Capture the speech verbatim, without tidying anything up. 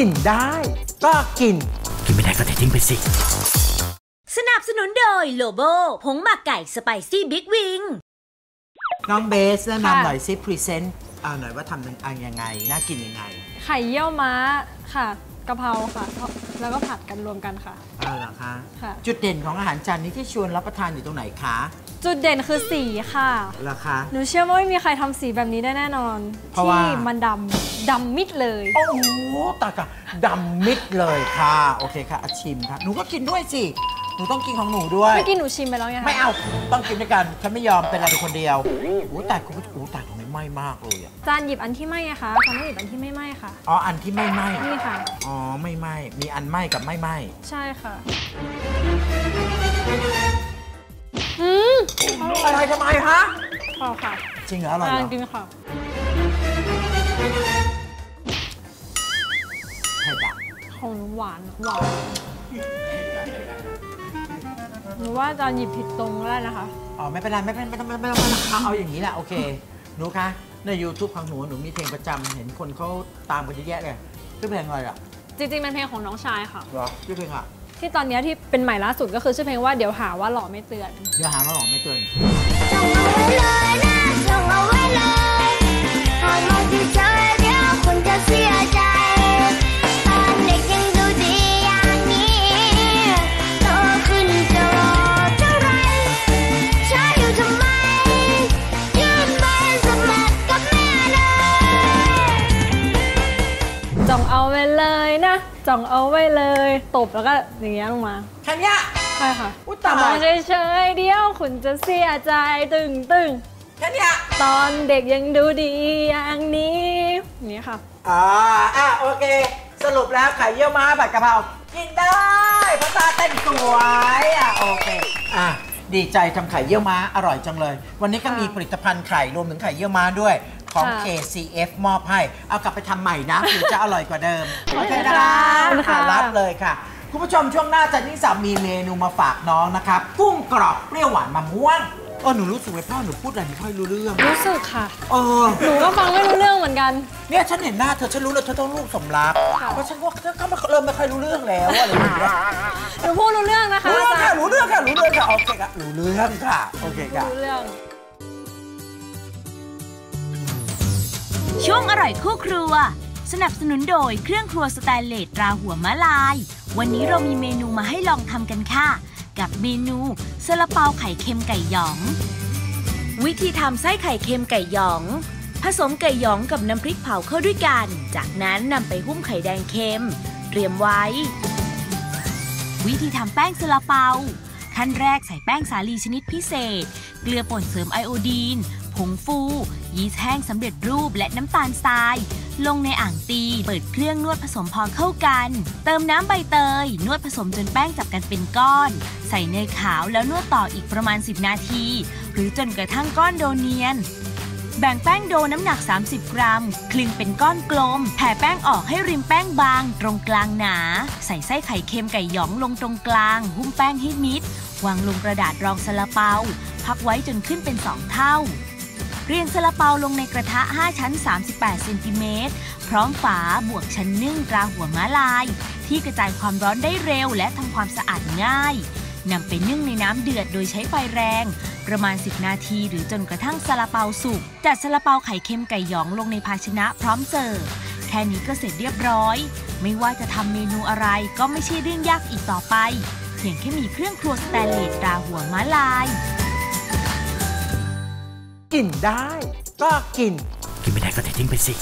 กินได้ก็กินกินไม่ได้ก็ทิ้งไปสิสนับสนุนโดยโลโบผงหมักไก่สไปซี่บิ๊กวิงน้องเบสแนะนำหน่อยซิพรีเซนต์เอาหน่อยว่าทำเป็นยังไงน่ากินยังไงไข่เยี่ยวม้าค่ะกะเพราค่ะแล้วก็ผัดกันรวมกันค่ะเอาล่ะค่ะจุดเด่นของอาหารจานนี้ที่ชวนรับประทานอยู่ตรงไหนคะจุดเด่นคือสีค่ะเหรอคะหนูเชื่อว่าไม่มีใครทำสีแบบนี้ได้แน่นอนที่มันดำดำมิดเลยโอ้โหตากะดำมิดเลยค่ะโอเคค่ะชิมค่ะหนูก็กินด้วยสิหนูต้องกินของหนูด้วยไม่กินหนูชิมไปแล้วไงไม่เอาต้องกินด้วยกันฉันไม่ยอมเป็นอะไรคนเดียวโอ้แต่คุณผู้ชมแต่ของไม่ไหม้มากเลยจานหยิบอันที่ไหม้อะคะจานหยิบอันที่ไม่ไหม้ค่ะอ๋ออันที่ไม่ไหม้นี่ค่ะอ๋อไม่ไหม้มีอันไหม้กับไม่ไหม้ใช่ค่ะอืมอะไรทำไมฮะพอค่ะจริงเหรออร่อยเหรอกินค่ะไข่ดาวของหวานหวานหนูว่าจานหยิบผิดตรงแล้วนะคะอ๋อไม่เป็นไรไม่เป็นไม่ต้องไม่ต้องเอาอย่างนี้แหละโอเคหนูคะใน ยูทูบ ของหนูหนูมีเพลงประจำเห็นคนเขาตามกันเยอะแยะเลยชื่อเพลงอะไรอ่ะจริงๆเป็นเพลงของน้องชายค่ะเหรอชื่อเพลงอ่ะที่ตอนนี้ที่เป็นใหม่ล่าสุดก็คือชื่อเพลงว่าเดี๋ยวหาว่าหล่อไม่เตือนเดี๋ยวหาว่าหล่อไม่เตือนส่งเอาไว้เลยนะส่งเอาไว้เลยหากมองที่เธอเดี๋ยวคนจะเสียใจตอนเด็กยังดูดีอย่างนี้โตขึ้นจะรอเท่าไรใช้อยู่ทำไมยืนบนสมัครกับแม่เลยส่งเอาไว้เลยนะจ่องเอาไว้เลยตบแล้วก็อย่างเงี้ยลงมาแค่นี้ใช่ค่ะแต่มองเฉยๆเดียวคุณจะเสียใจตึงตึงแค่นี้ตอนเด็กยังดูดีอย่างนี้นี่ค่ะอ่าอ่ะโอเคสรุปแล้วไข่เยี่ยวม้าผัดกะเพรากินได้เพราะตาเต้นสวยอ่ะโอเคอ่ะดีใจทำไข่เยี่ยวม้าอร่อยจังเลยวันนี้ก็มีผลิตภัณฑ์ไข่รวมถึงไข่เยี่ยวม้าด้วยของ เค ซี เอฟ มอบให้เอากลับไปทำใหม่นะถึงจะอร่อยกว่าเดิมโอเคนะคะรับเลยค่ะคุณผู้ชมช่วงหน้าจันนี่สามีเมนูมาฝากน้องนะครับกุ้งกรอบเปรี้ยวหวานมะม่วงเออหนูรู้สึกเลยพ่อหนูพูดอะไรไม่ค่อยรู้เรื่องรู้สึกค่ะเออหนูก็ฟังไม่รู้เรื่องเหมือนกันเนี่ยฉันเห็นหน้าเธอฉันรู้เลยเธอต้องลูกสมรักเพราะฉันว่าเธอเริ่มไม่ค่อยรู้เรื่องแล้วอะไรอย่างเงี้ยหนูพูดรู้เรื่องนะคะรู้เรื่องค่ะรู้เรื่องค่ะรู้เรื่องค่ะโอเคค่ะรู้เรื่องค่ะโอเคค่ะรู้เรื่องช่วงอร่อยคู่ครัวสนับสนุนโดยเครื่องครัวสแตนเลสตราหัวมะลายวันนี้เรามีเมนูมาให้ลองทำกันค่ะกับเมนูซาลาเปาไข่เค็มไก่หยองวิธีทำไส้ไข่เค็มไก่หยองผสมไก่หยองกับน้ำพริกเผาเข้าด้วยกันจากนั้นนำไปหุ้มไข่แดงเค็มเตรียมไว้วิธีทำแป้งซาลาเปาขั้นแรกใส่แป้งสาลีชนิดพิเศษเกลือป่นเสริมไอโอดีนผงฟูยีสต์แห้งสำเร็จรูปและน้ำตาลทรายลงในอ่างตีเปิดเครื่องนวดผสมพอเข้ากันเติมน้ำใบเตยนวดผสมจนแป้งจับกันเป็นก้อนใส่เนยขาวแล้วนวดต่ออีกประมาณสิบนาทีหรือจนกระทั่งก้อนโดเนียนแบ่งแป้งโดน้ำหนักสามสิบกรัมคลึงเป็นก้อนกลมแผ่แป้งออกให้ริมแป้งบางตรงกลางหนาใส่ไส้ไข่เค็มไก่หยองลงตรงกลางหุ้มแป้งให้มิดวางลงกระดาษรองซาลาเปาพับไว้จนขึ้นเป็นสองเท่าเรียงซาลาเปาลงในกระทะห้าชั้นสามสิบแปดเซนติเมตรพร้อมฝาบวกชั้นนึ่งตราหัวมะลายที่กระจายความร้อนได้เร็วและทำความสะอาดง่ายนำไปนึ่งในน้ำเดือดโดยใช้ไฟแรงประมาณสิบนาทีหรือจนกระทั่งซาลาเปาสุกจัดซาลาเปาไข่เค็มไก่หยองลงในภาชนะพร้อมเสิร์ฟแค่นี้ก็เสร็จเรียบร้อยไม่ว่าจะทำเมนูอะไรก็ไม่ใช่เรื่องยากอีกต่อไปเพียงแค่มีเครื่องครัวสแตนเลสตราหัวมะลายกินได้ก็กินกินไม่ได้ก็ทิ้งไปสิ